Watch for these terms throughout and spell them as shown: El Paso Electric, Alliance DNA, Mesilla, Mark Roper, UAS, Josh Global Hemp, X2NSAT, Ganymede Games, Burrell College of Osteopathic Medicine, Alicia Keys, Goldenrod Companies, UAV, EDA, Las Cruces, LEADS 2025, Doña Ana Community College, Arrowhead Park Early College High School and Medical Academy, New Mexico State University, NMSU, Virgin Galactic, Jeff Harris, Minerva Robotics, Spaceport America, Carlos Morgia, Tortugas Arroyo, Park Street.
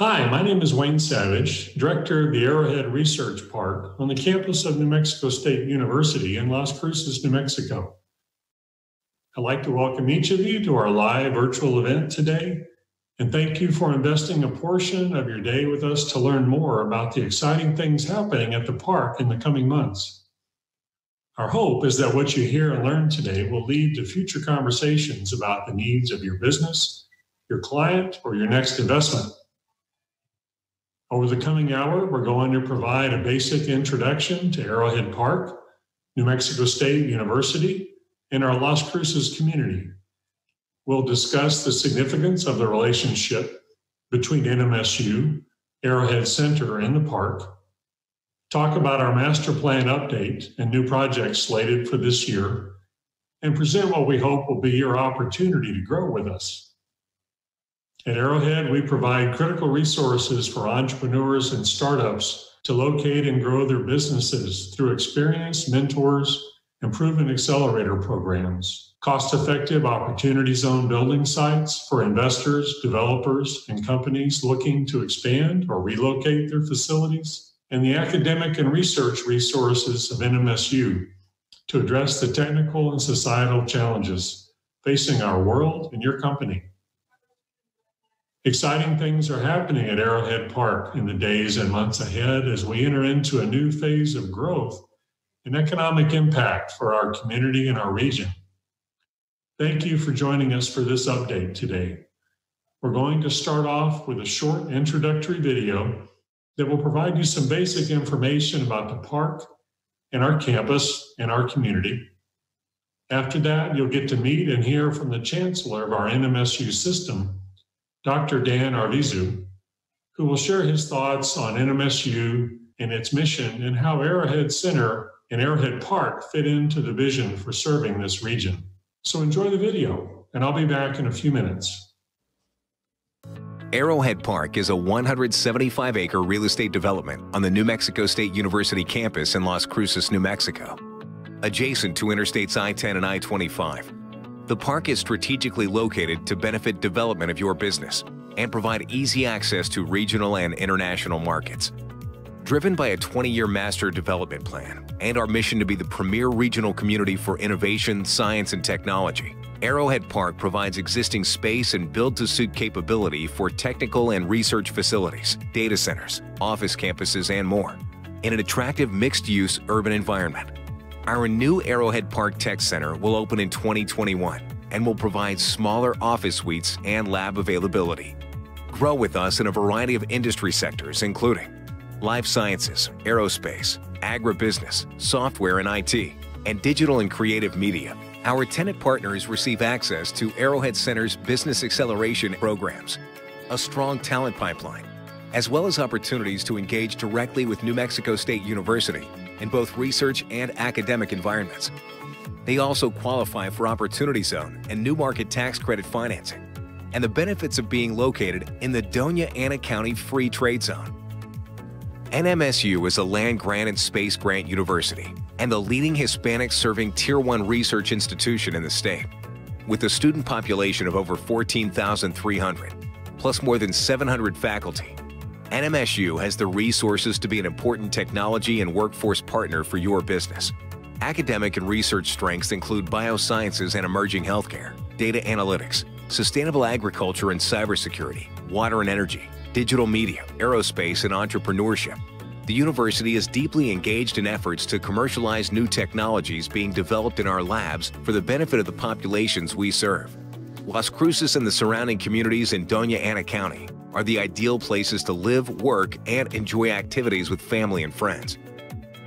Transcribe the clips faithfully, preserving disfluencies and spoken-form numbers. Hi, my name is Wayne Savage, Director of the Arrowhead Research Park on the campus of New Mexico State University in Las Cruces, New Mexico. I'd like to welcome each of you to our live virtual event today, and thank you for investing a portion of your day with us to learn more about the exciting things happening at the park in the coming months. Our hope is that what you hear and learn today will lead to future conversations about the needs of your business, your client, or your next investment. Over the coming hour, we're going to provide a basic introduction to Arrowhead Park, New Mexico State University, and our Las Cruces community. We'll discuss the significance of the relationship between N M S U, Arrowhead Center, and the park, talk about our master plan update and new projects slated for this year, and present what we hope will be your opportunity to grow with us. At Arrowhead, we provide critical resources for entrepreneurs and startups to locate and grow their businesses through experienced mentors, and proven accelerator programs, cost-effective opportunity zone building sites for investors, developers, and companies looking to expand or relocate their facilities, and the academic and research resources of N M S U to address the technical and societal challenges facing our world and your company. Exciting things are happening at Arrowhead Park in the days and months ahead as we enter into a new phase of growth and economic impact for our community and our region. Thank you for joining us for this update today. We're going to start off with a short introductory video that will provide you some basic information about the park and our campus and our community. After that, you'll get to meet and hear from the chancellor of our N M S U system, Doctor Dan Arvizu, who will share his thoughts on N M S U and its mission and how Arrowhead Center and Arrowhead Park fit into the vision for serving this region. So enjoy the video, and I'll be back in a few minutes. Arrowhead Park is a one hundred seventy-five acre real estate development on the New Mexico State University campus in Las Cruces, New Mexico, adjacent to Interstates I ten and I twenty-five. The park is strategically located to benefit development of your business and provide easy access to regional and international markets. Driven by a twenty year master development plan and our mission to be the premier regional community for innovation, science, and technology, Arrowhead Park provides existing space and build-to-suit capability for technical and research facilities, data centers, office campuses, and more, in an attractive mixed-use urban environment. Our new Arrowhead Park Tech Center will open in twenty twenty-one and will provide smaller office suites and lab availability. Grow with us in a variety of industry sectors, including life sciences, aerospace, agribusiness, software and I T, and digital and creative media. Our tenant partners receive access to Arrowhead Center's business acceleration programs, a strong talent pipeline, as well as opportunities to engage directly with New Mexico State University in both research and academic environments. They also qualify for Opportunity Zone and New Market Tax Credit financing, and the benefits of being located in the Doña Ana County Free Trade Zone. N M S U is a land-grant and space-grant university and the leading Hispanic-serving Tier one research institution in the state, with a student population of over fourteen thousand three hundred, plus more than seven hundred faculty. N M S U has the resources to be an important technology and workforce partner for your business. Academic and research strengths include biosciences and emerging healthcare, data analytics, sustainable agriculture and cybersecurity, water and energy, digital media, aerospace, and entrepreneurship. The university is deeply engaged in efforts to commercialize new technologies being developed in our labs for the benefit of the populations we serve. Las Cruces and the surrounding communities in Doña Ana County are the ideal places to live, work, and enjoy activities with family and friends.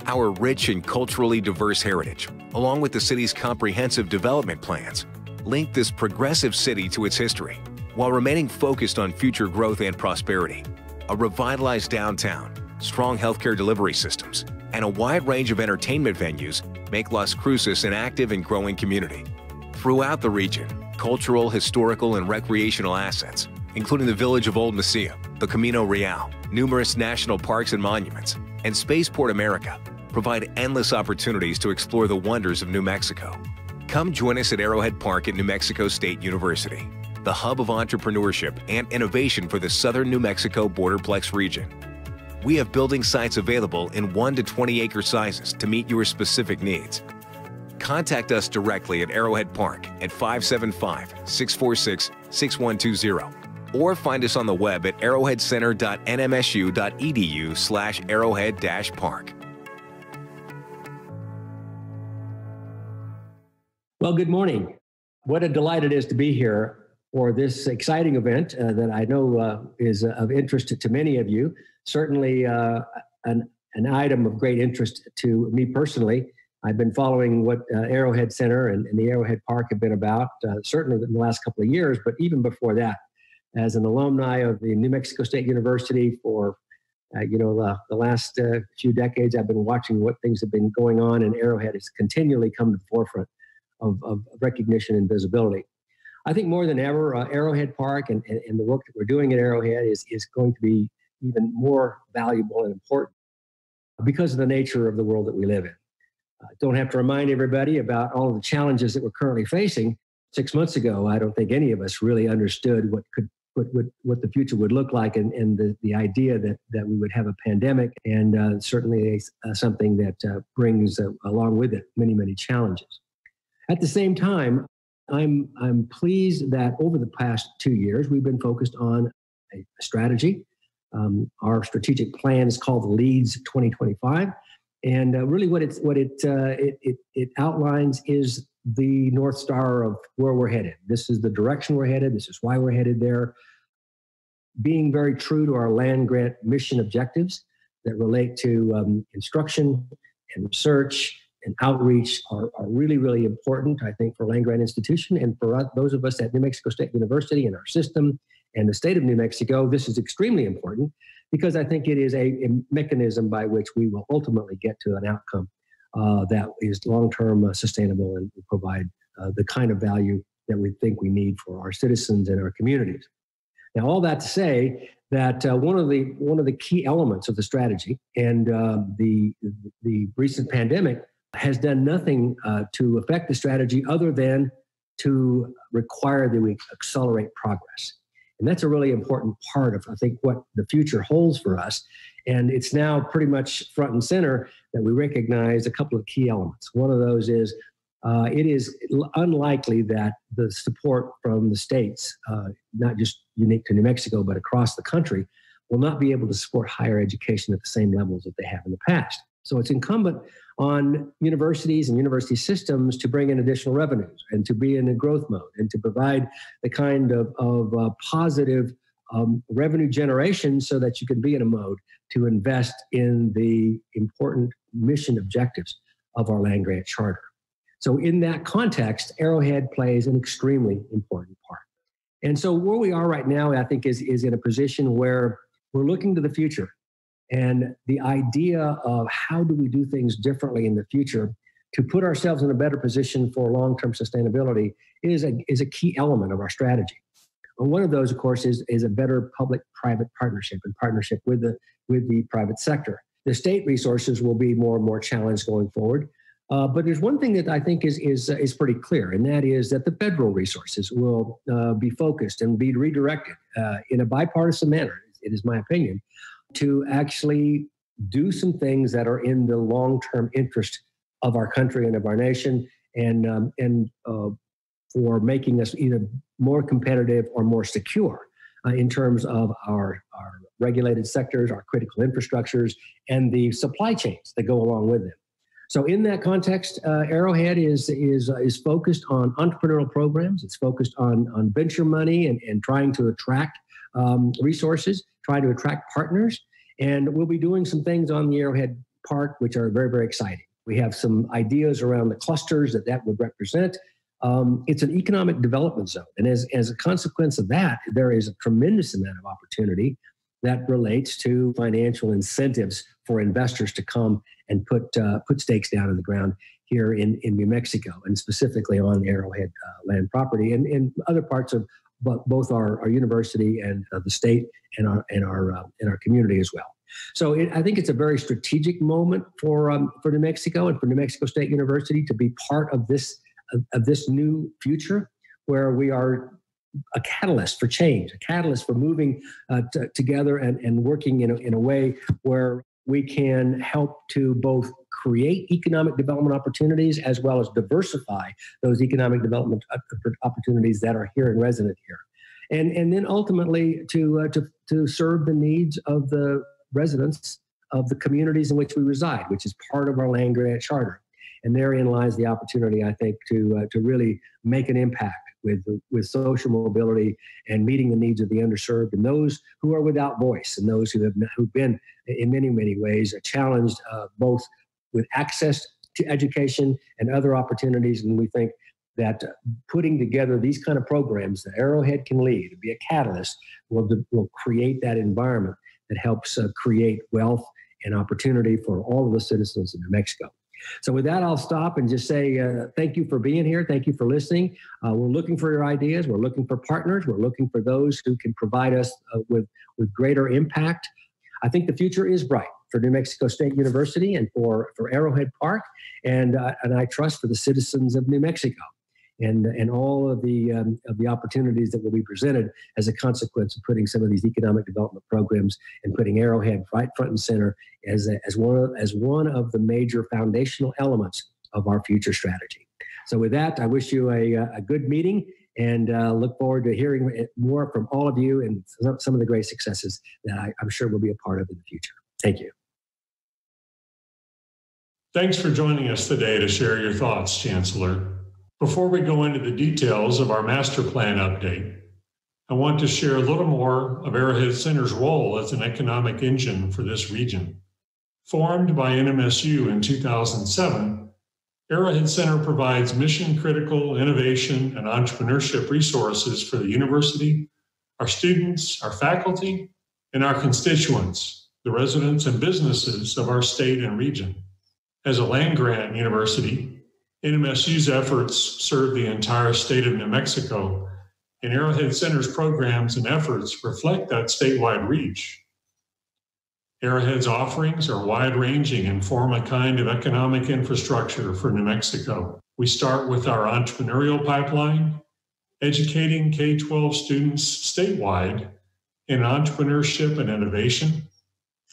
Our rich and culturally diverse heritage, along with the city's comprehensive development plans, link this progressive city to its history, while remaining focused on future growth and prosperity. A revitalized downtown, strong healthcare delivery systems, and a wide range of entertainment venues make Las Cruces an active and growing community. Throughout the region, cultural, historical, and recreational assets, including the village of Old Mesilla, the Camino Real, numerous national parks and monuments, and Spaceport America, provide endless opportunities to explore the wonders of New Mexico. Come join us at Arrowhead Park at New Mexico State University. the hub of entrepreneurship and innovation for the southern New Mexico borderplex region. We have building sites available in one to twenty acre sizes to meet your specific needs. Contact us directly at Arrowhead Park at five seven five, six four six, six one two zero or find us on the web at arrowheadcenter dot n m s u dot e d u slash arrowhead dash park. Well, good morning. What a delight it is to be here for this exciting event uh, that I know uh, is of interest to, to many of you. Certainly uh, an, an item of great interest to me personally. I've been following what uh, Arrowhead Center and, and the Arrowhead Park have been about, uh, certainly in the last couple of years, but even before that, as an alumni of the New Mexico State University for uh, you know the, the last uh, few decades, I've been watching what things have been going on, and Arrowhead has continually come to the forefront of, of recognition and visibility. I think more than ever, uh, Arrowhead Park and, and, and the work that we're doing at Arrowhead is, is going to be even more valuable and important because of the nature of the world that we live in. I don't have to remind everybody about all of the challenges that we're currently facing. Six months ago, I don't think any of us really understood what could what what, what the future would look like, and, and the, the idea that, that we would have a pandemic, and uh, certainly uh, something that uh, brings uh, along with it many, many challenges. At the same time, I'm, I'm pleased that over the past two years, we've been focused on a strategy. Um, our strategic plan is called LEADS twenty twenty-five. And uh, really what, it's, what it, uh, it, it, it outlines is the North Star of where we're headed. This is the direction we're headed. This is why we're headed there. Being very true to our land grant mission objectives that relate to um, instruction and research and outreach are, are really, really important, I think, for land grant institution. And for us, those of us at New Mexico State University and our system and the state of New Mexico, this is extremely important, because I think it is a, a mechanism by which we will ultimately get to an outcome uh, that is long-term uh, sustainable and will provide uh, the kind of value that we think we need for our citizens and our communities. Now, all that to say that uh, one of the one of the key elements of the strategy, and uh, the the recent pandemic has done nothing uh, to affect the strategy other than to require that we accelerate progress. And that's a really important part of, I think, what the future holds for us. And it's now pretty much front and center that we recognize a couple of key elements. One of those is uh, it is unlikely that the support from the states, uh, not just unique to New Mexico, but across the country, will not be able to support higher education at the same levels that they have in the past. So it's incumbent on universities and university systems to bring in additional revenues and to be in a growth mode and to provide the kind of, of uh, positive um, revenue generation so that you can be in a mode to invest in the important mission objectives of our land grant charter. So in that context, Arrowhead plays an extremely important part. And so where we are right now, I think, is, is in a position where we're looking to the future. And the idea of how do we do things differently in the future to put ourselves in a better position for long-term sustainability is a, is a key element of our strategy. And one of those, of course, is, is a better public-private partnership and partnership with the, with the private sector. The state resources will be more and more challenged going forward. Uh, but there's one thing that I think is, is, uh, is pretty clear, and that is that the federal resources will uh, be focused and be redirected uh, in a bipartisan manner, it is my opinion, to actually do some things that are in the long-term interest of our country and of our nation, and, um, and uh, for making us either more competitive or more secure uh, in terms of our, our regulated sectors, our critical infrastructures, and the supply chains that go along with them. So in that context, uh, Arrowhead is, is, uh, is focused on entrepreneurial programs. It's focused on, on venture money and, and trying to attract um, resources, try to attract partners, and we'll be doing some things on the Arrowhead Park which are very, very exciting. We have some ideas around the clusters that that would represent. Um, it's an economic development zone, and as, as a consequence of that, there is a tremendous amount of opportunity that relates to financial incentives for investors to come and put, uh, put stakes down in the ground here in, in New Mexico, and specifically on Arrowhead uh, land property and, and other parts of but both our, our university and uh, the state and our and our uh, and our community as well. So it, I think it's a very strategic moment for um, for New Mexico and for New Mexico State University to be part of this of, of this new future, where we are a catalyst for change, a catalyst for moving uh, t- together and, and working in a, in a way where we can help to both create economic development opportunities as well as diversify those economic development opportunities that are here and resident here. And, and then ultimately to, uh, to, to serve the needs of the residents of the communities in which we reside, which is part of our land grant charter. And therein lies the opportunity, I think, to uh, to really make an impact with, with social mobility and meeting the needs of the underserved and those who are without voice and those who have who've been, in many, many ways, challenged uh, both with access to education and other opportunities. And we think that putting together these kind of programs that Arrowhead can lead, be a catalyst, will, will create that environment that helps uh, create wealth and opportunity for all of the citizens of New Mexico. So with that, I'll stop and just say uh, thank you for being here. Thank you for listening. Uh, we're looking for your ideas. We're looking for partners. We're looking for those who can provide us uh, with, with greater impact. I think the future is bright for New Mexico State University and for, for Arrowhead Park, and, uh, and I trust for the citizens of New Mexico and, and all of the, um, of the opportunities that will be presented as a consequence of putting some of these economic development programs and putting Arrowhead right front and center as, a, as, one, of, as one of the major foundational elements of our future strategy. So with that, I wish you a, a good meeting and uh, look forward to hearing more from all of you and some of the great successes that I, I'm sure we'll be a part of in the future. Thank you. Thanks for joining us today to share your thoughts, Chancellor. Before we go into the details of our master plan update, I want to share a little more of Arrowhead Center's role as an economic engine for this region. Formed by N M S U in two thousand seven, Arrowhead Center provides mission-critical innovation and entrepreneurship resources for the university, our students, our faculty, and our constituents, the residents and businesses of our state and region. As a land-grant university, N M S U's efforts serve the entire state of New Mexico, and Arrowhead Center's programs and efforts reflect that statewide reach. Arrowhead's offerings are wide-ranging and form a kind of economic infrastructure for New Mexico. We start with our entrepreneurial pipeline, educating K twelve students statewide in entrepreneurship and innovation,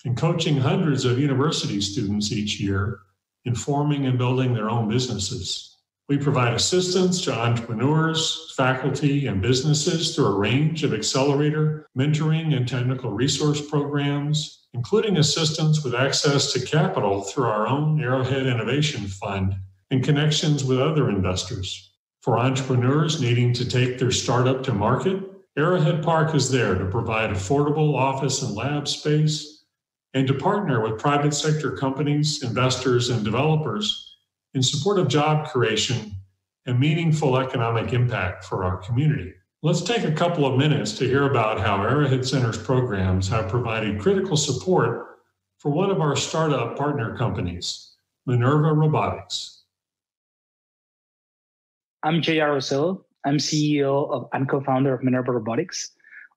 and coaching hundreds of university students each year in forming and building their own businesses. We provide assistance to entrepreneurs, faculty, and businesses through a range of accelerator, mentoring, and technical resource programs, including assistance with access to capital through our own Arrowhead Innovation Fund and connections with other investors. For entrepreneurs needing to take their startup to market, Arrowhead Park is there to provide affordable office and lab space, and to partner with private sector companies, investors, and developers in support of job creation and meaningful economic impact for our community. Let's take a couple of minutes to hear about how Arrowhead Center's programs have provided critical support for one of our startup partner companies, Minerva Robotics. I'm J R Rossillo. I'm C E O of and co-founder of Minerva Robotics.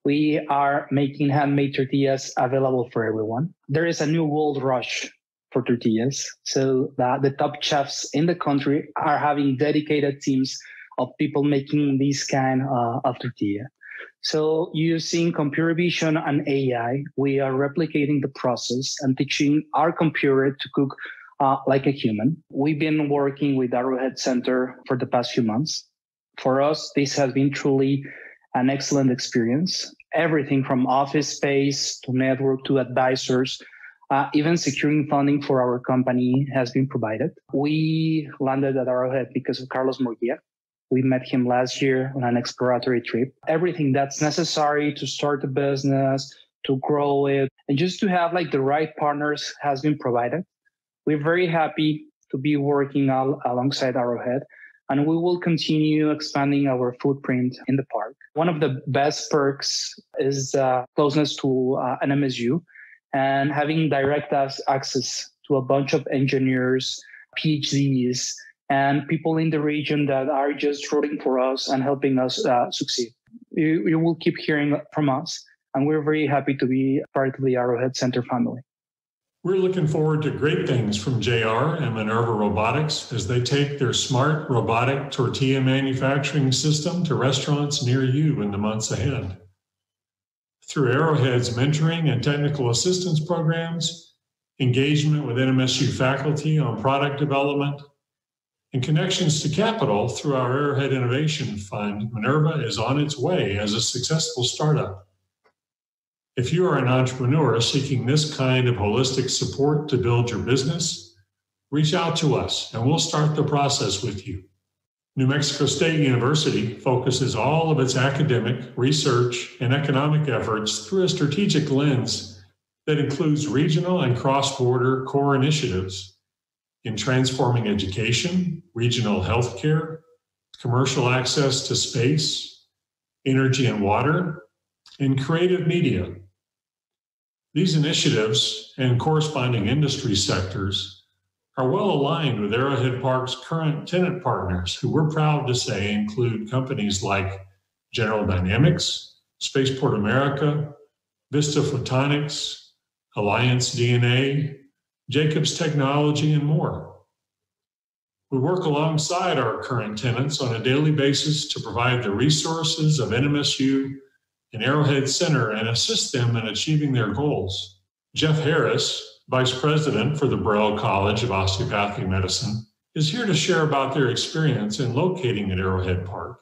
We are making handmade tortillas available for everyone. There is a new world rush for tortillas, so that the top chefs in the country are having dedicated teams of people making this kind uh, of tortilla. So using computer vision and A I, we are replicating the process and teaching our computer to cook uh, like a human. We've been working with Arrowhead Center for the past few months. For us, this has been truly an excellent experience. Everything from office space to network to advisors, uh, even securing funding for our company has been provided. We landed at Arrowhead because of Carlos Morgia. We met him last year on an exploratory trip. Everything that's necessary to start a business, to grow it, and just to have like the right partners has been provided. We're very happy to be working al- alongside Arrowhead, and we will continue expanding our footprint in the park. One of the best perks is uh, closeness to uh, N M S U and having direct access to a bunch of engineers, P H Ds, and people in the region that are just rooting for us and helping us uh, succeed. You, you will keep hearing from us, and we're very happy to be part of the Arrowhead Center family. We're looking forward to great things from J R and Minerva Robotics as they take their smart robotic tortilla manufacturing system to restaurants near you in the months ahead. Through Arrowhead's mentoring and technical assistance programs, engagement with N M S U faculty on product development, and connections to capital through our Arrowhead Innovation Fund, Minerva is on its way as a successful startup. If you are an entrepreneur seeking this kind of holistic support to build your business, reach out to us and we'll start the process with you. New Mexico State University focuses all of its academic, research, and economic efforts through a strategic lens that includes regional and cross-border core initiatives in transforming education, regional healthcare, commercial access to space, energy and water, and creative media. These initiatives and corresponding industry sectors are well aligned with Arrowhead Park's current tenant partners, who we're proud to say include companies like General Dynamics, Spaceport America, Vista Photonics, Alliance D N A, Jacobs Technology, and more. We work alongside our current tenants on a daily basis to provide the resources of N M S U and Arrowhead Center and assist them in achieving their goals. Jeff Harris, Vice President for the Burrell College of Osteopathic Medicine, is here to share about their experience in locating at Arrowhead Park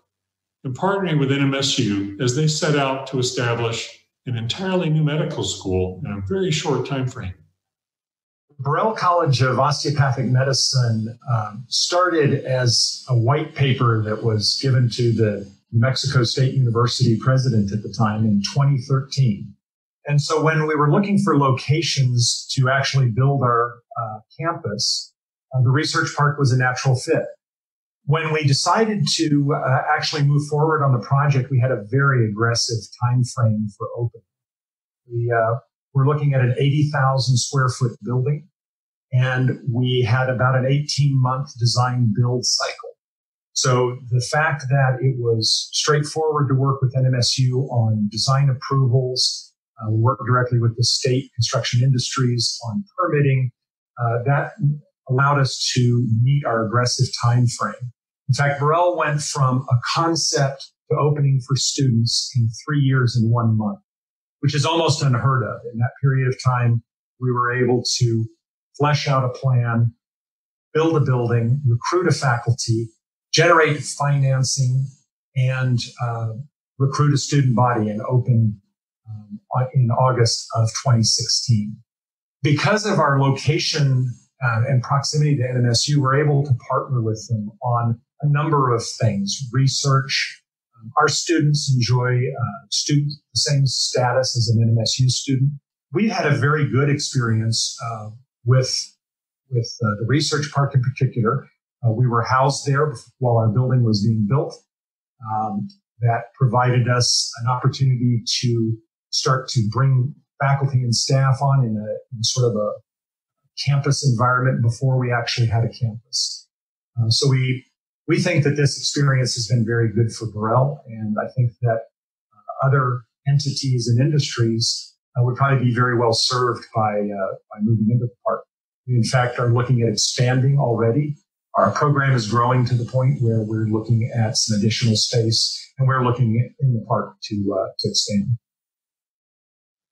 and partnering with N M S U as they set out to establish an entirely new medical school in a very short time frame. Burrell College of Osteopathic Medicine um, started as a white paper that was given to the New Mexico State University president at the time in twenty thirteen. And so when we were looking for locations to actually build our uh, campus, uh, the research park was a natural fit. When we decided to uh, actually move forward on the project, we had a very aggressive time frame for opening. We uh, were looking at an eighty thousand square foot building, and we had about an eighteen month design build cycle. So the fact that it was straightforward to work with N M S U on design approvals, uh, work directly with the state construction industries on permitting, uh, that allowed us to meet our aggressive time frame. In fact, Burrell went from a concept to opening for students in three years and one month, which is almost unheard of. In that period of time, we were able to flesh out a plan, build a building, recruit a faculty, generate financing, and uh, recruit a student body and open um, in August of twenty sixteen. Because of our location uh, and proximity to N M S U, we're able to partner with them on a number of things. Research. Um, our students enjoy uh, student, the same status as an N M S U student. We had a very good experience uh, with, with uh, the research park in particular. Uh, we were housed there while our building was being built. Um, that provided us an opportunity to start to bring faculty and staff on in a in sort of a campus environment before we actually had a campus. Uh, so we we think that this experience has been very good for Burrell, and I think that uh, other entities and industries uh, would probably be very well served by uh, by moving into the park. We, in fact, are looking at expanding already. Our program is growing to the point where we're looking at some additional space, and we're looking in the park to, uh, to expand.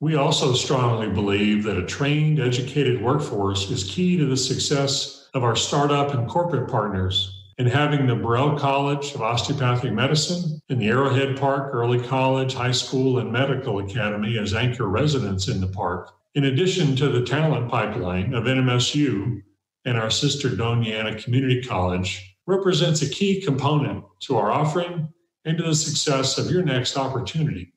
We also strongly believe that a trained, educated workforce is key to the success of our startup and corporate partners. And having the Burrell College of Osteopathic Medicine and the Arrowhead Park Early College High School and Medical Academy as anchor residents in the park, in addition to the talent pipeline of N M S U, and our sister Doña Ana Community College, represents a key component to our offering and to the success of your next opportunity.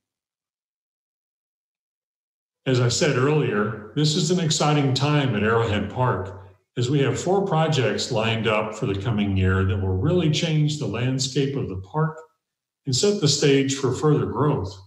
As I said earlier, this is an exciting time at Arrowhead Park, as we have four projects lined up for the coming year that will really change the landscape of the park and set the stage for further growth.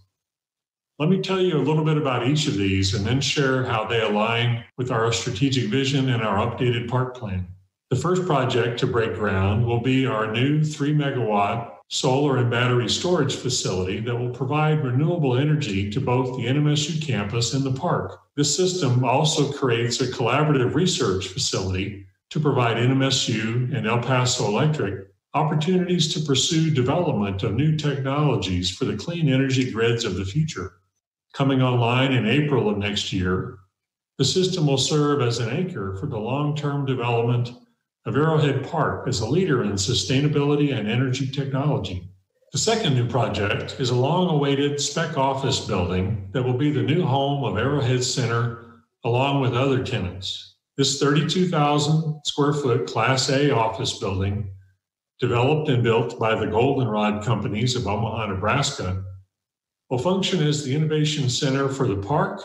Let me tell you a little bit about each of these and then share how they align with our strategic vision and our updated park plan. The first project to break ground will be our new three megawatt solar and battery storage facility that will provide renewable energy to both the N M S U campus and the park. This system also creates a collaborative research facility to provide N M S U and El Paso Electric opportunities to pursue development of new technologies for the clean energy grids of the future. Coming online in April of next year, the system will serve as an anchor for the long-term development of Arrowhead Park as a leader in sustainability and energy technology. The second new project is a long-awaited spec office building that will be the new home of Arrowhead Center, along with other tenants. This thirty-two thousand square foot Class A office building, developed and built by the Goldenrod Companies of Omaha, Nebraska, will function as the innovation center for the park,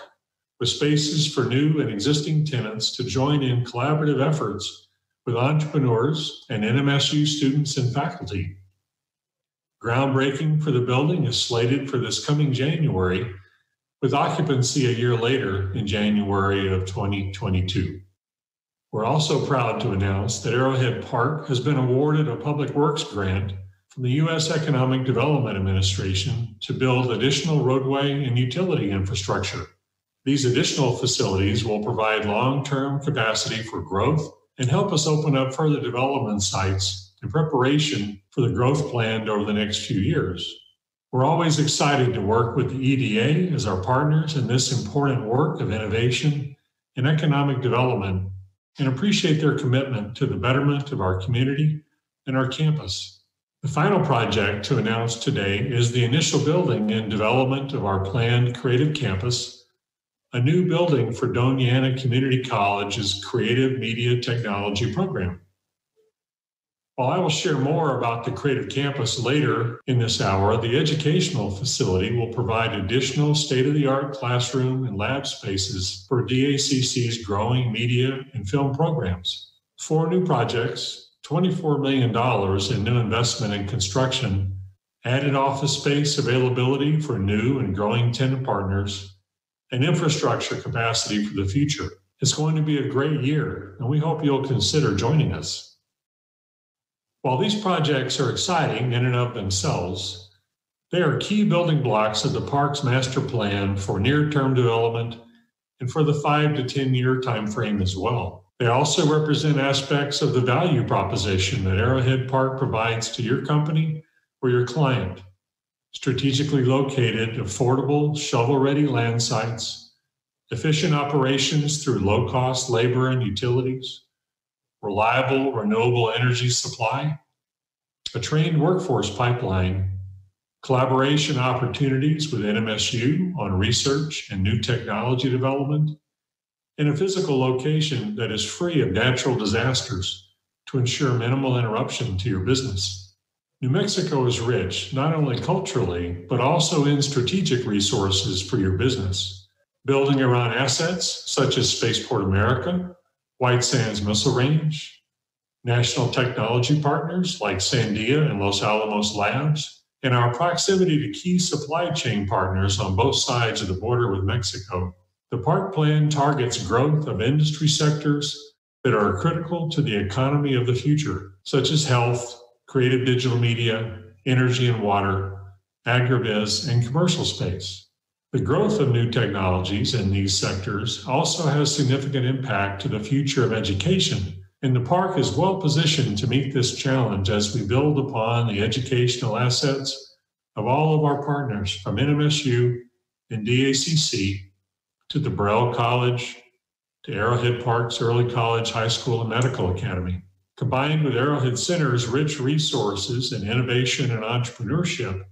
with spaces for new and existing tenants to join in collaborative efforts with entrepreneurs and N M S U students and faculty. Groundbreaking for the building is slated for this coming January, with occupancy a year later in January of twenty twenty-two. We're also proud to announce that Arrowhead Park has been awarded a public works grant from the U S Economic Development Administration to build additional roadway and utility infrastructure. These additional facilities will provide long-term capacity for growth and help us open up further development sites in preparation for the growth planned over the next few years. We're always excited to work with the E D A as our partners in this important work of innovation and economic development, and appreciate their commitment to the betterment of our community and our campus. The final project to announce today is the initial building and development of our planned creative campus. A new building for Doña Ana Community College's Creative Media Technology program. While I will share more about the Creative Campus later in this hour, the educational facility will provide additional state-of-the-art classroom and lab spaces for D A C C's growing media and film programs. Four new projects, twenty-four million dollars in new investment in construction, added office space availability for new and growing tenant partners, and infrastructure capacity for the future. It's going to be a great year, and we hope you'll consider joining us. While these projects are exciting in and of themselves, they are key building blocks of the park's master plan for near-term development and for the five to ten year time frame as well. They also represent aspects of the value proposition that Arrowhead Park provides to your company or your client. Strategically located, affordable, shovel-ready land sites, efficient operations through low-cost labor and utilities, reliable renewable energy supply, a trained workforce pipeline, collaboration opportunities with N M S U on research and new technology development, and a physical location that is free of natural disasters to ensure minimal interruption to your business. New Mexico is rich, not only culturally, but also in strategic resources for your business. Building around assets such as Spaceport America, White Sands Missile Range, national technology partners like Sandia and Los Alamos Labs, and our proximity to key supply chain partners on both sides of the border with Mexico, the park plan targets growth of industry sectors that are critical to the economy of the future, such as health, creative digital media, energy and water, agribiz, and commercial space. The growth of new technologies in these sectors also has significant impact to the future of education, and the park is well positioned to meet this challenge as we build upon the educational assets of all of our partners from N M S U and D A C C to the Burrell College to Arrowhead Park's Early College High School and Medical Academy. Combined with Arrowhead Center's rich resources in innovation and entrepreneurship,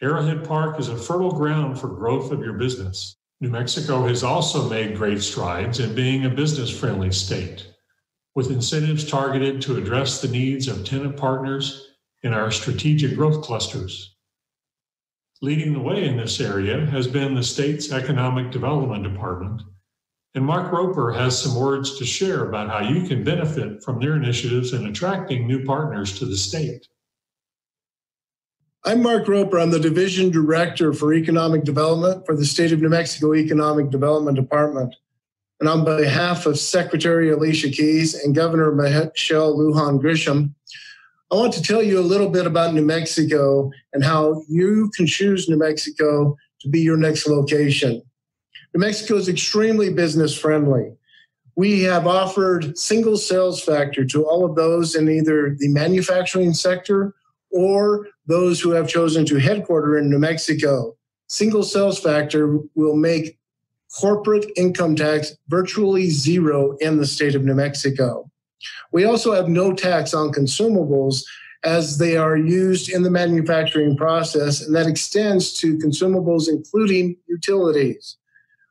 Arrowhead Park is a fertile ground for growth of your business. New Mexico has also made great strides in being a business-friendly state, with incentives targeted to address the needs of tenant partners in our strategic growth clusters. Leading the way in this area has been the state's Economic Development Department, and Mark Roper has some words to share about how you can benefit from their initiatives in attracting new partners to the state. I'm Mark Roper. I'm the Division Director for Economic Development for the State of New Mexico Economic Development Department. And on behalf of Secretary Alicia Keys and Governor Michelle Lujan Grisham, I want to tell you a little bit about New Mexico and how you can choose New Mexico to be your next location. New Mexico is extremely business friendly. We have offered single sales factor to all of those in either the manufacturing sector or those who have chosen to headquarter in New Mexico. Single sales factor will make corporate income tax virtually zero in the state of New Mexico. We also have no tax on consumables as they are used in the manufacturing process, and that extends to consumables including utilities.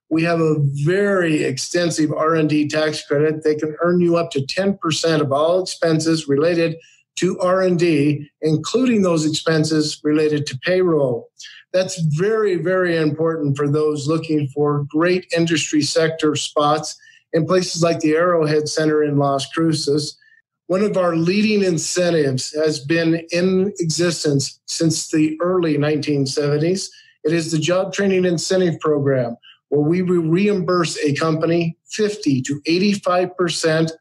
We have a very extensive R and D tax credit. They can earn you up to ten percent of all expenses related to R and D, including those expenses related to payroll. That's very, very important for those looking for great industry sector spots in places like the Arrowhead Center in Las Cruces. One of our leading incentives has been in existence since the early nineteen seventies. It is the Job Training Incentive Program, where we reimburse a company fifty to eighty-five percent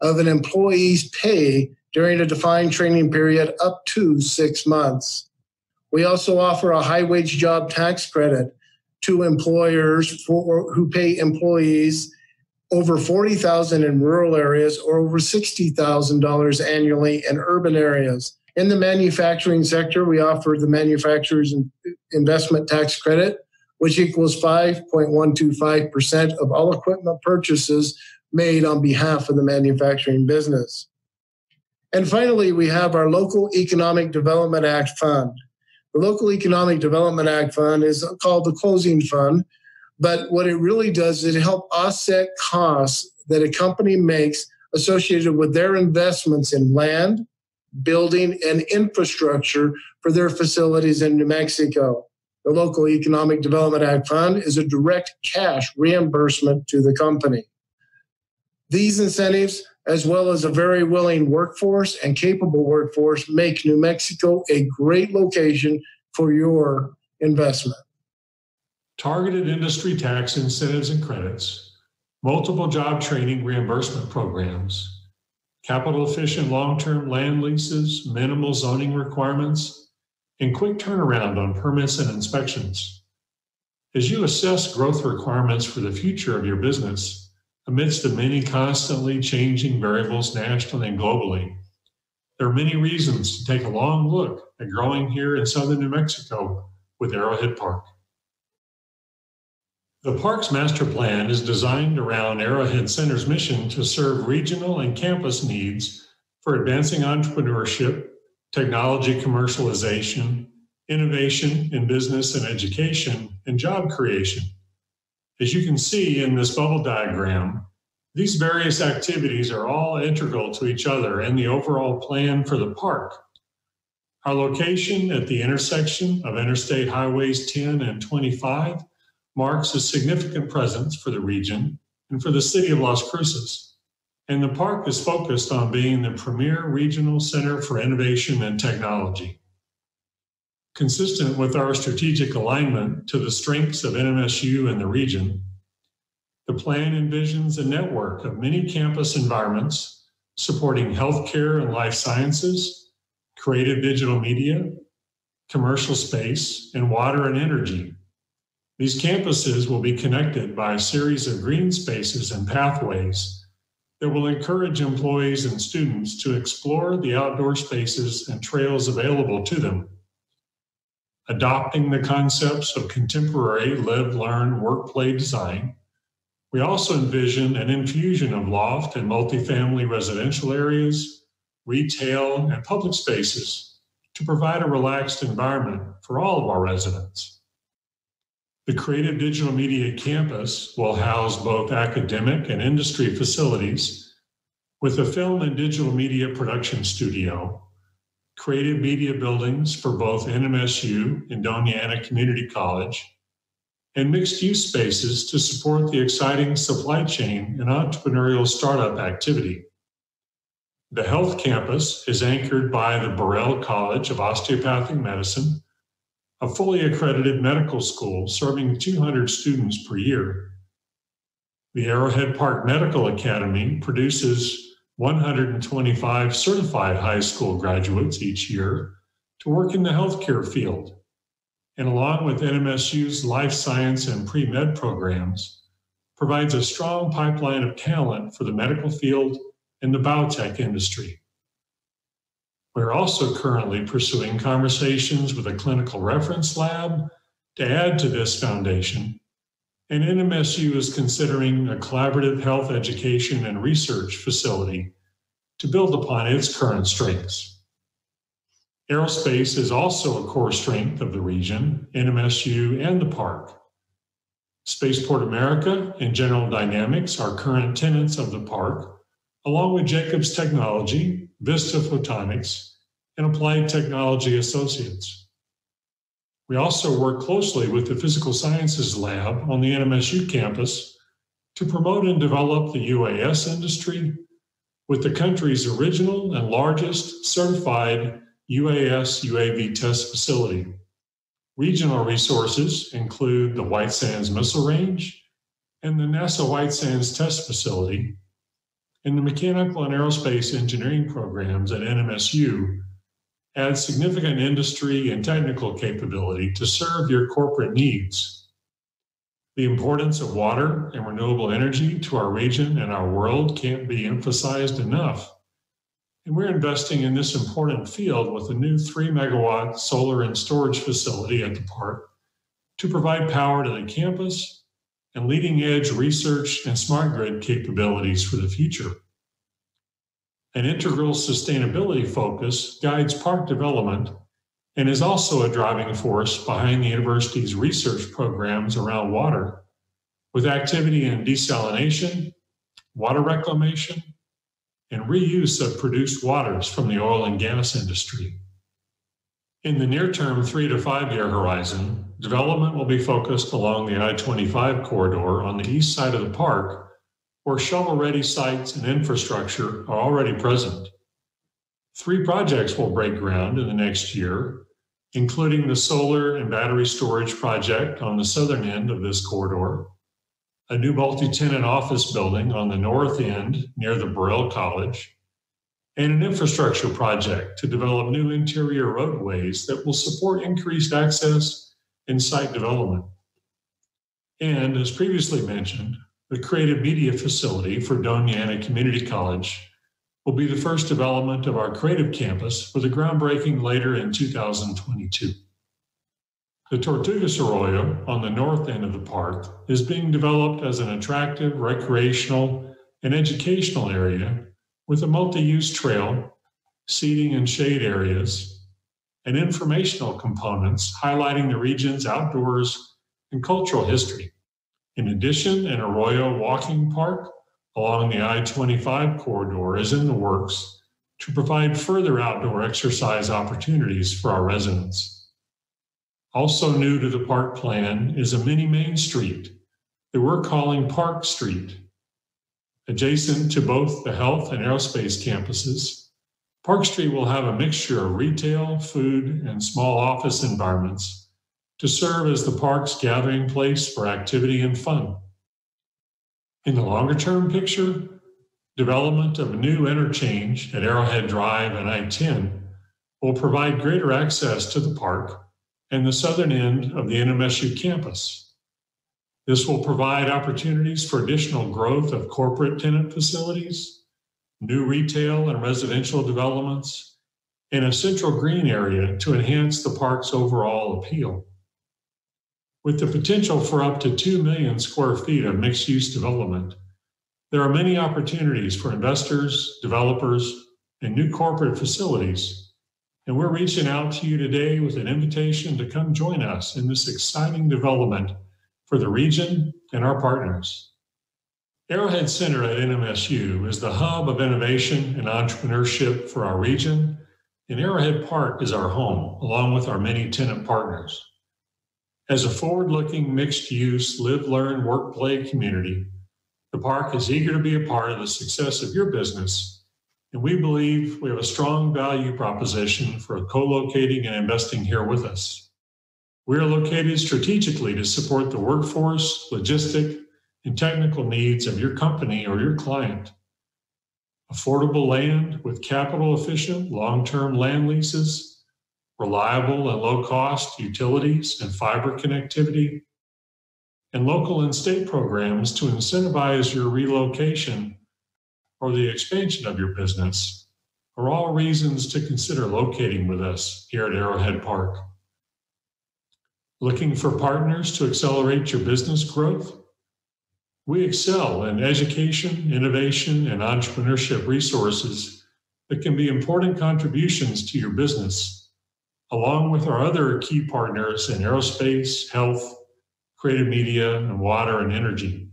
of an employee's pay during a defined training period up to six months. We also offer a high-wage job tax credit to employers for, who pay employees over forty thousand dollars in rural areas or over sixty thousand dollars annually in urban areas. In the manufacturing sector, we offer the manufacturer's investment tax credit, which equals five point one two five percent of all equipment purchases made on behalf of the manufacturing business. And finally, we have our Local Economic Development Act Fund. The Local Economic Development Act Fund is called the Closing Fund, but what it really does is it helps offset costs that a company makes associated with their investments in land, building, and infrastructure for their facilities in New Mexico. The Local Economic Development Act Fund is a direct cash reimbursement to the company. These incentives, as well as a very willing workforce and capable workforce, make New Mexico a great location for your investment. Targeted industry tax incentives and credits, multiple job training reimbursement programs, capital efficient long-term land leases, minimal zoning requirements, and quick turnaround on permits and inspections. As you assess growth requirements for the future of your business, amidst the many constantly changing variables nationally and globally, there are many reasons to take a long look at growing here in southern New Mexico with Arrowhead Park. The park's master plan is designed around Arrowhead Center's mission to serve regional and campus needs for advancing entrepreneurship, technology commercialization, innovation in business and education, and job creation. As you can see in this bubble diagram, these various activities are all integral to each other and the overall plan for the park. Our location at the intersection of Interstate Highways ten and twenty-five marks a significant presence for the region and for the city of Las Cruces. And the park is focused on being the premier regional center for innovation and technology. Consistent with our strategic alignment to the strengths of N M S U and the region, the plan envisions a network of many campus environments supporting healthcare and life sciences, creative digital media, commercial space, and water and energy. These campuses will be connected by a series of green spaces and pathways that will encourage employees and students to explore the outdoor spaces and trails available to them. Adopting the concepts of contemporary live, learn, work, play design, we also envision an infusion of loft and multifamily residential areas, retail, and public spaces to provide a relaxed environment for all of our residents. The Creative Digital Media Campus will house both academic and industry facilities with a film and digital media production studio, creative media buildings for both N M S U and Doña Ana Community College, and mixed-use spaces to support the exciting supply chain and entrepreneurial startup activity. The Health Campus is anchored by the Burrell College of Osteopathic Medicine, a fully accredited medical school serving two hundred students per year. The Arrowhead Park Medical Academy produces one hundred twenty-five certified high school graduates each year to work in the healthcare field. And along with N M S U's life science and pre-med programs, provides a strong pipeline of talent for the medical field and the biotech industry. We're also currently pursuing conversations with a clinical reference lab to add to this foundation, and N M S U is considering a collaborative health education and research facility to build upon its current strengths. Aerospace is also a core strength of the region, N M S U, and the park. Spaceport America and General Dynamics are current tenants of the park, along with Jacobs Technology, Vista Photonics, and Applied Technology Associates. We also work closely with the Physical Sciences Lab on the N M S U campus to promote and develop the U A S industry with the country's original and largest certified U A S U A V test facility. Regional resources include the White Sands Missile Range and the NASA White Sands Test Facility, and the mechanical and aerospace engineering programs at N M S U add significant industry and technical capability to serve your corporate needs. The importance of water and renewable energy to our region and our world can't be emphasized enough. And we're investing in this important field with a new three megawatt solar and storage facility at the park to provide power to the campus and leading edge research and smart grid capabilities for the future. An integral sustainability focus guides park development and is also a driving force behind the university's research programs around water, with activity in desalination, water reclamation, and reuse of produced waters from the oil and gas industry. In the near-term three to five-year horizon, development will be focused along the I twenty-five corridor on the east side of the park, where shovel-ready sites and infrastructure are already present. Three projects will break ground in the next year, including the solar and battery storage project on the southern end of this corridor, a new multi-tenant office building on the north end near the Burrell College, and an infrastructure project to develop new interior roadways that will support increased access and site development. And as previously mentioned, the creative media facility for Doña Ana Community College will be the first development of our creative campus, with a groundbreaking later in two thousand twenty-two. The Tortugas Arroyo on the north end of the park is being developed as an attractive recreational and educational area with a multi-use trail, seating and shade areas, and informational components highlighting the region's outdoors and cultural history. In addition, an Arroyo walking park along the I twenty-five corridor is in the works to provide further outdoor exercise opportunities for our residents. Also new to the park plan is a mini main street that we're calling Park Street. Adjacent to both the health and aerospace campuses, Park Street will have a mixture of retail, food, and small office environments to serve as the park's gathering place for activity and fun. In the longer-term picture, development of a new interchange at Arrowhead Drive and I ten will provide greater access to the park and the southern end of the N M S U campus. This will provide opportunities for additional growth of corporate tenant facilities, new retail and residential developments, and a central green area to enhance the park's overall appeal. With the potential for up to two million square feet of mixed-use development, there are many opportunities for investors, developers, and new corporate facilities, and we're reaching out to you today with an invitation to come join us in this exciting development for the region and our partners. Arrowhead Center at N M S U is the hub of innovation and entrepreneurship for our region, and Arrowhead Park is our home, along with our many tenant partners. As a forward-looking, mixed-use, live, learn, work, play community, the park is eager to be a part of the success of your business, and we believe we have a strong value proposition for co-locating and investing here with us. We are located strategically to support the workforce, logistic, and technical needs of your company or your client. affordable land with capital-efficient long-term land leases, reliable and low-cost utilities and fiber connectivity, and local and state programs to incentivize your relocation or the expansion of your business are all reasons to consider locating with us here at Arrowhead Park. Looking for partners to accelerate your business growth? We excel in education, innovation, and entrepreneurship resources that can be important contributions to your business, along with our other key partners in aerospace, health, creative media, and water and energy.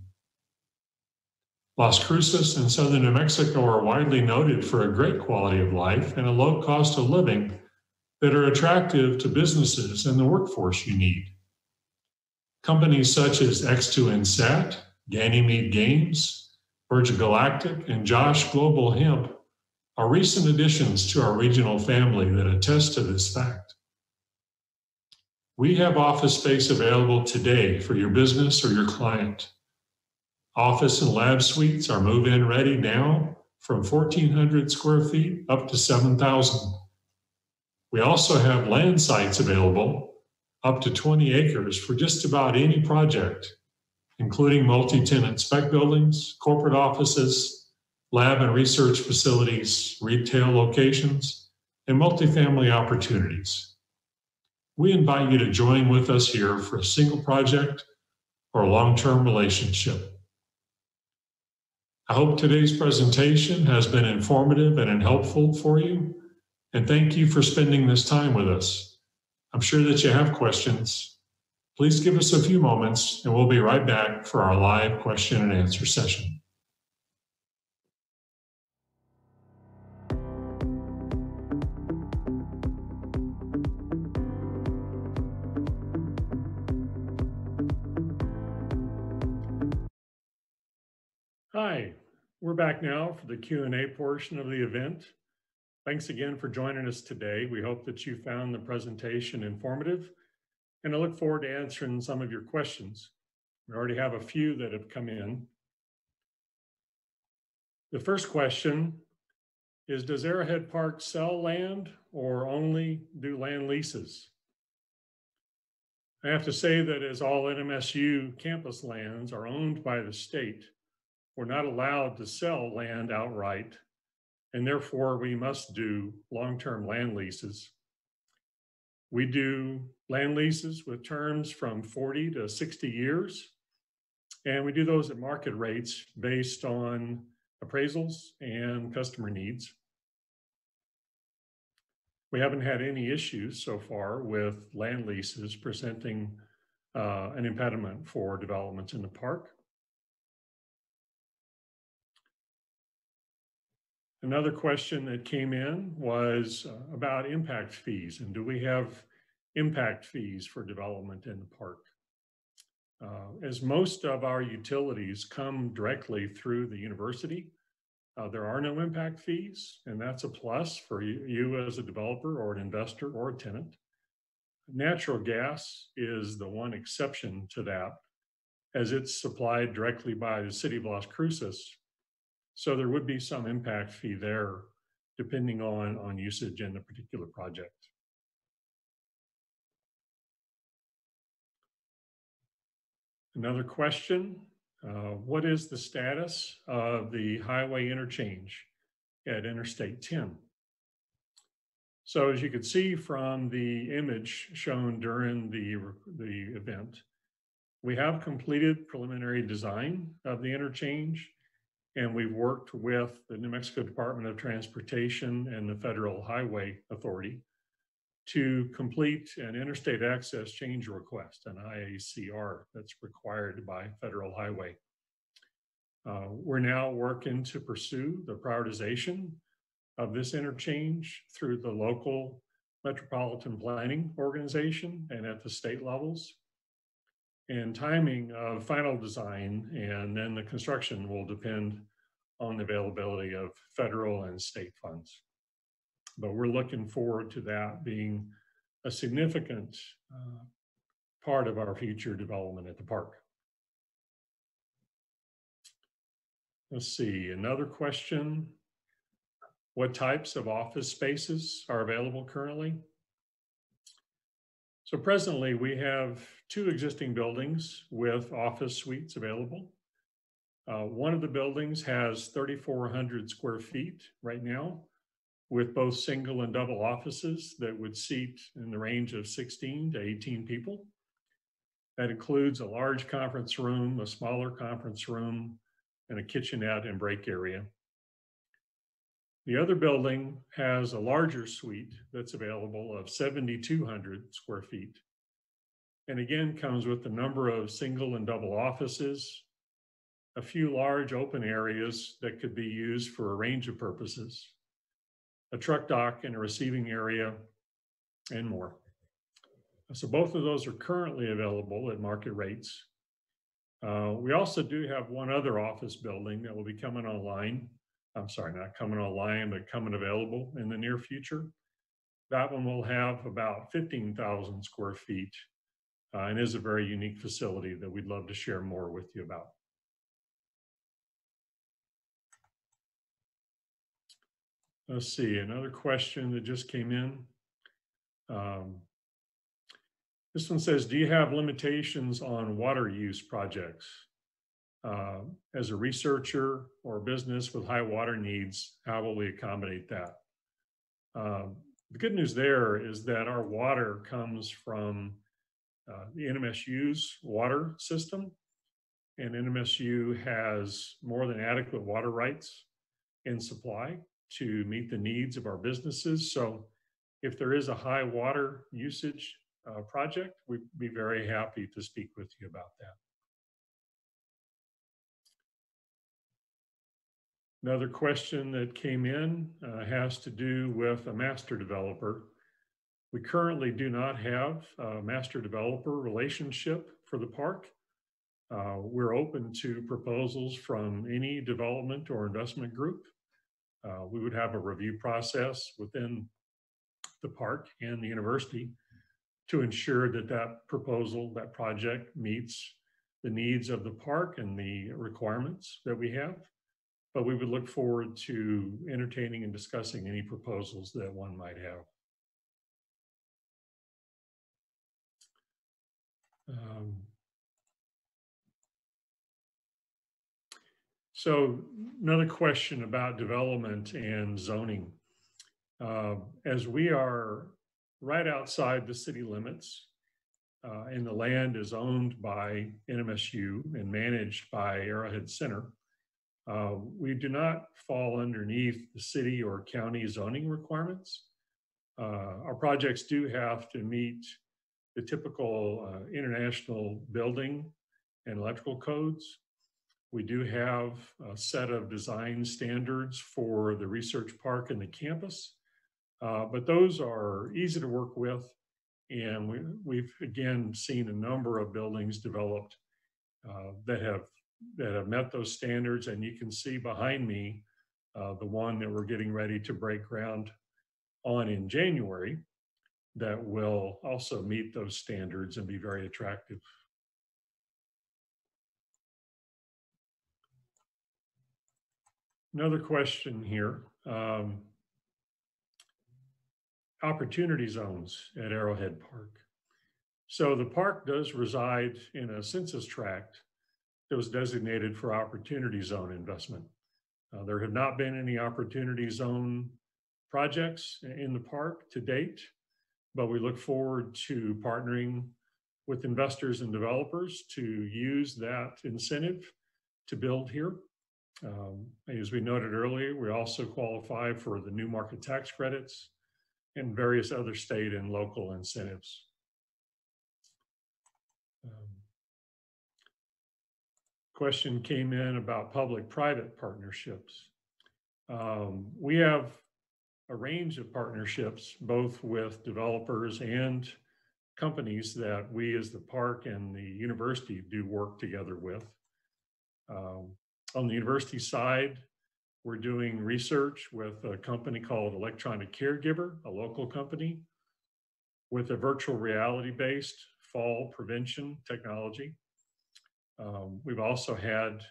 Las Cruces and southern New Mexico are widely noted for a great quality of life and a low cost of living that are attractive to businesses and the workforce you need. Companies such as X two N SAT, Ganymede Games, Virgin Galactic, and Josh Global Hemp are recent additions to our regional family that attest to this fact. We have office space available today for your business or your client. Office and lab suites are move-in ready now from fourteen hundred square feet up to seven thousand. We also have land sites available up to twenty acres for just about any project, including multi-tenant spec buildings, corporate offices, lab and research facilities, retail locations, and multifamily opportunities. We invite you to join with us here for a single project or a long-term relationship. I hope today's presentation has been informative and helpful for you, and thank you for spending this time with us. I'm sure that you have questions. Please give us a few moments and we'll be right back for our live question and answer session. Hi, we're back now for the Q and A portion of the event. Thanks again for joining us today. We hope that you found the presentation informative, and I look forward to answering some of your questions. We already have a few that have come in. The first question is, does Arrowhead Park sell land or only do land leases? I have to say that as all N M S U campus lands are owned by the state, we're not allowed to sell land outright, and therefore we must do long-term land leases. We do land leases with terms from forty to sixty years, and we do those at market rates based on appraisals and customer needs. We haven't had any issues so far with land leases presenting uh, an impediment for developments in the park. Another question that came in was about impact fees, and do we have impact fees for development in the park? Uh, as most of our utilities come directly through the university, uh, there are no impact fees, and that's a plus for you, you as a developer or an investor or a tenant. Natural gas is the one exception to that, as it's supplied directly by the city of Las Cruces. So there would be some impact fee there, depending on, on usage in the particular project. Another question, uh, what is the status of the highway interchange at Interstate ten? So as you can see from the image shown during the, the event, we have completed preliminary design of the interchange, and we've worked with the New Mexico Department of Transportation and the Federal Highway Authority to complete an interstate access change request, an I A C R, that's required by Federal Highway. Uh, we're now working to pursue the prioritization of this interchange through the local Metropolitan Planning Organization and at the state levels. And timing of final design and then the construction will depend on the availability of federal and state funds. But we're looking forward to that being a significant uh, part of our future development at the park. Let's see, another question. what types of office spaces are available currently. So presently we have two existing buildings with office suites available. Uh, one of the buildings has thirty-four hundred square feet right now, with both single and double offices that would seat in the range of sixteen to eighteen people. That includes a large conference room, a smaller conference room, and a kitchenette and break area. The other building has a larger suite that's available of seventy-two hundred square feet. And again, comes with a number of single and double offices, a few large open areas that could be used for a range of purposes, a truck dock and a receiving area, and more. So both of those are currently available at market rates. Uh, we also do have one other office building that will be coming online. I'm sorry, not coming online, but coming available in the near future. That one will have about fifteen thousand square feet uh, and is a very unique facility that we'd love to share more with you about. Let's see, another question that just came in. Um, this one says, do you have limitations on water use projects? Uh, as a researcher or a business with high water needs, how will we accommodate that? Uh, the good news there is that our water comes from uh, the N M S U's water system, and N M S U has more than adequate water rights in supply to meet the needs of our businesses. So if there is a high water usage uh, project, we'd be very happy to speak with you about that. Another question that came in uh, has to do with a master developer. We currently do not have a master developer relationship for the park. Uh, we're open to proposals from any development or investment group. Uh, we would have a review process within the park and the university to ensure that that proposal, that project meets the needs of the park and the requirements that we have. But we would look forward to entertaining and discussing any proposals that one might have. Um, So another question about development and zoning. Uh, as we are right outside the city limits uh, and the land is owned by N M S U and managed by Arrowhead Center, uh, we do not fall underneath the city or county zoning requirements. Uh, our projects do have to meet the typical uh, international building and electrical codes. We do have a set of design standards for the research park and the campus, uh, but those are easy to work with. And we, we've, again, seen a number of buildings developed uh, that, have, that have met those standards. And you can see behind me uh, the one that we're getting ready to break ground on in January that will also meet those standards and be very attractive. Another question here, um, opportunity zones at Arrowhead Park. So the park does reside in a census tract that was designated for opportunity zone investment. Uh, there have not been any opportunity zone projects in the park to date, but we look forward to partnering with investors and developers to use that incentive to build here. Um, as we noted earlier, we also qualify for the new market tax credits and various other state and local incentives. Um, question came in about public-private partnerships. Um, we have a range of partnerships, both with developers and companies that we as the park and the university do work together with. Um, On the university side, we're doing research with a company called Electronic Caregiver, a local company, with a virtual reality-based fall prevention technology. Um, we've also had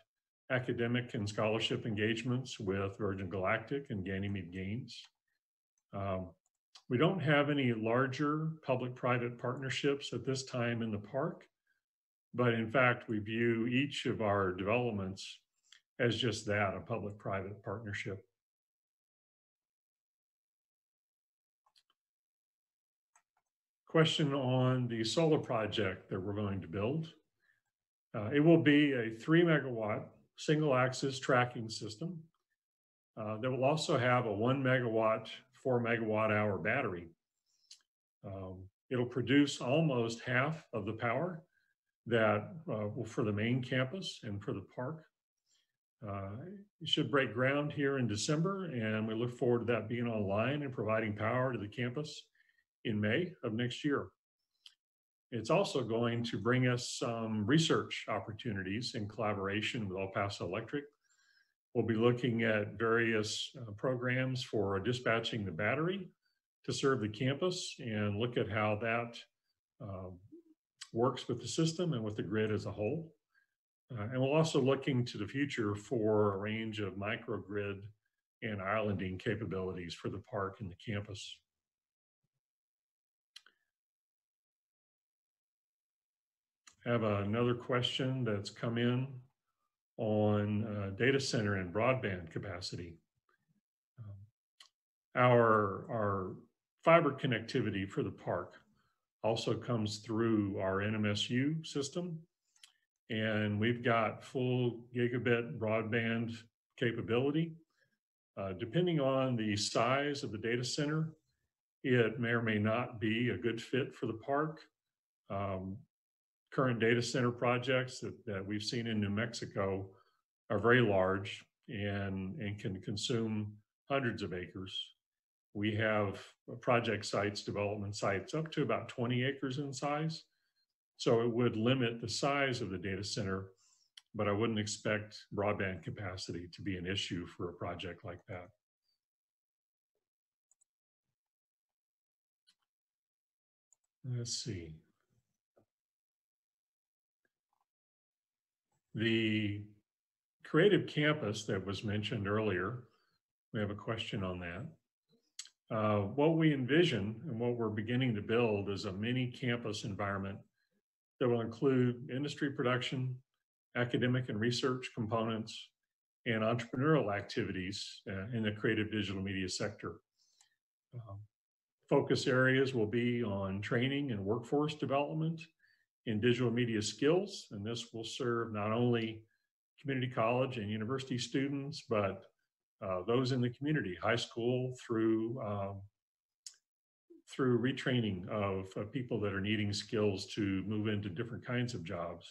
academic and scholarship engagements with Virgin Galactic and Ganymede Games. Um, we don't have any larger public-private partnerships at this time in the park, but in fact, we view each of our developments as just that, a public-private partnership. Question on the solar project that we're going to build. Uh, it will be a three megawatt single axis tracking system uh, that will also have a one megawatt, four megawatt hour battery. Um, it'll produce almost half of the power that uh, will for the main campus and for the park. Uh, it should break ground here in December, and we look forward to that being online and providing power to the campus in May of next year. It's also going to bring us some research opportunities in collaboration with El Paso Electric. We'll be looking at various uh, programs for dispatching the battery to serve the campus and look at how that uh, works with the system and with the grid as a whole. Uh, and we'll also looking to the future for a range of microgrid and islanding capabilities for the park and the campus. I have another question that's come in on uh, data center and broadband capacity. Um, our, our fiber connectivity for the park also comes through our N M S U system, and we've got full gigabit broadband capability. Uh, depending on the size of the data center, it may or may not be a good fit for the park. Um, Current data center projects that, that we've seen in New Mexico are very large and, and can consume hundreds of acres. We have project sites, development sites, up to about twenty acres in size. So it would limit the size of the data center, but I wouldn't expect broadband capacity to be an issue for a project like that. Let's see. The creative campus that was mentioned earlier, we have a question on that. Uh, what we envision and what we're beginning to build is a mini campus environment that will include industry production, academic and research components, and entrepreneurial activities uh, in the creative digital media sector. Um, focus areas will be on training and workforce development in digital media skills, and this will serve not only community college and university students, but uh, those in the community, high school through um, through retraining of, of people that are needing skills to move into different kinds of jobs.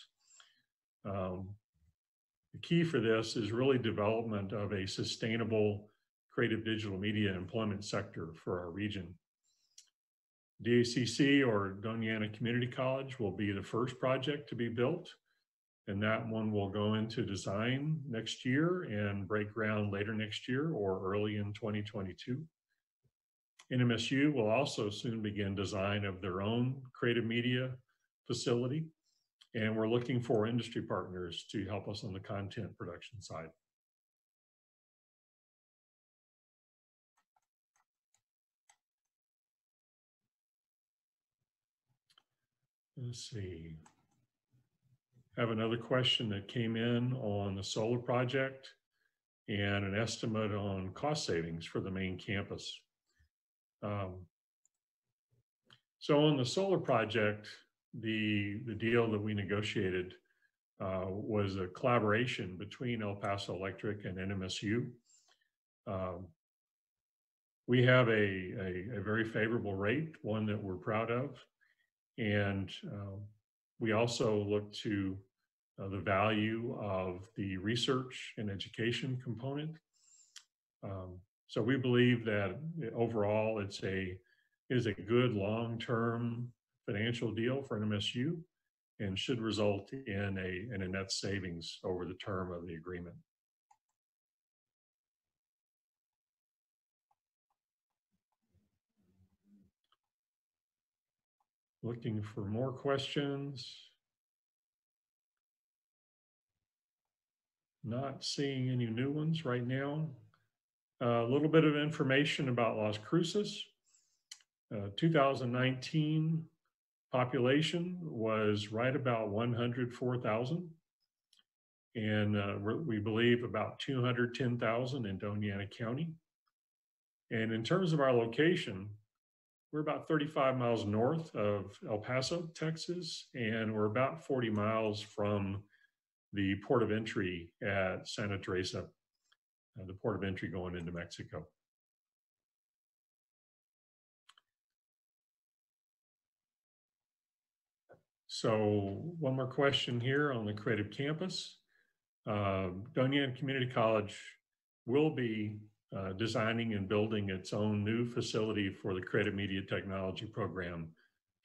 Um, the key for this is really development of a sustainable creative digital media employment sector for our region. D A C C, or Doña Ana Community College, will be the first project to be built, and that one will go into design next year and break ground later next year or early in twenty twenty-two. N M S U will also soon begin design of their own creative media facility, and we're looking for industry partners to help us on the content production side. Let's see, I have another question that came in on the solar project and an estimate on cost savings for the main campus. Um, so on the solar project, the, the deal that we negotiated uh, was a collaboration between El Paso Electric and N M S U. Um, we have a, a, a very favorable rate, one that we're proud of. And uh, we also look to uh, the value of the research and education component. Um, so we believe that overall it's a, it is a good long-term financial deal for N M S U and should result in a, in a net savings over the term of the agreement. Looking for more questions. Not seeing any new ones right now. A uh, little bit of information about Las Cruces. Uh, two thousand nineteen population was right about one hundred four thousand. And uh, we believe about two hundred ten thousand in Doña Ana County. And in terms of our location, we're about thirty-five miles north of El Paso, Texas, and we're about forty miles from the port of entry at Santa Teresa, uh, the port of entry going into Mexico. So one more question here on the creative campus. Uh, Doña Ana Community College will be Uh, designing and building its own new facility for the Creative Media Technology program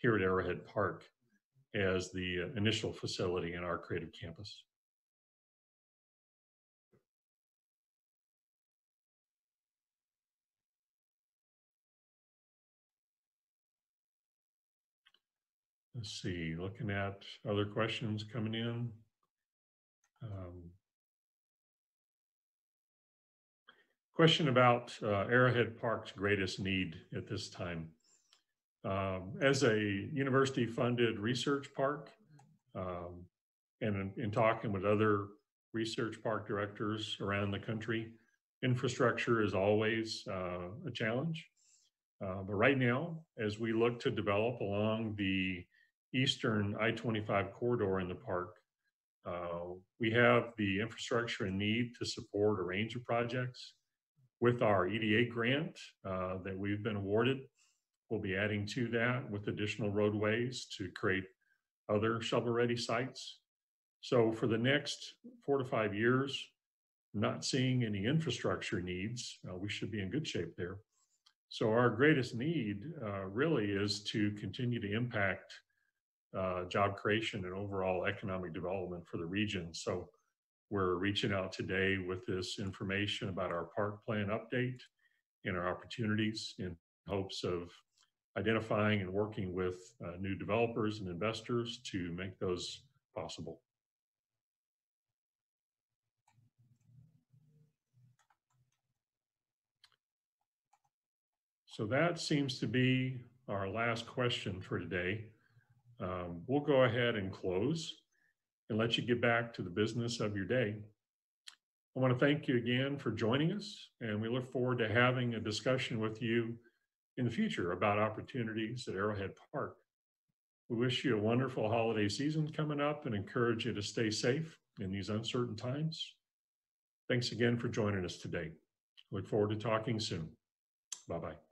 here at Arrowhead Park as the uh, initial facility in our creative campus. Let's see, looking at other questions coming in. Um, Question about uh, Arrowhead Park's greatest need at this time. Um, as a university-funded research park, um, and in, in talking with other research park directors around the country, infrastructure is always uh, a challenge. Uh, but right now, as we look to develop along the eastern I twenty-five corridor in the park, uh, we have the infrastructure in need to support a range of projects. With our E D A grant uh, that we've been awarded, we'll be adding to that with additional roadways to create other shovel-ready sites. So for the next four to five years, not seeing any infrastructure needs, uh, we should be in good shape there. So our greatest need uh, really is to continue to impact uh, job creation and overall economic development for the region. So we're reaching out today with this information about our park plan update and our opportunities in hopes of identifying and working with uh, new developers and investors to make those possible. So that seems to be our last question for today. Um, we'll go ahead and close and let you get back to the business of your day. I want to thank you again for joining us, and we look forward to having a discussion with you in the future about opportunities at Arrowhead Park. We wish you a wonderful holiday season coming up and encourage you to stay safe in these uncertain times. Thanks again for joining us today. Look forward to talking soon. Bye-bye.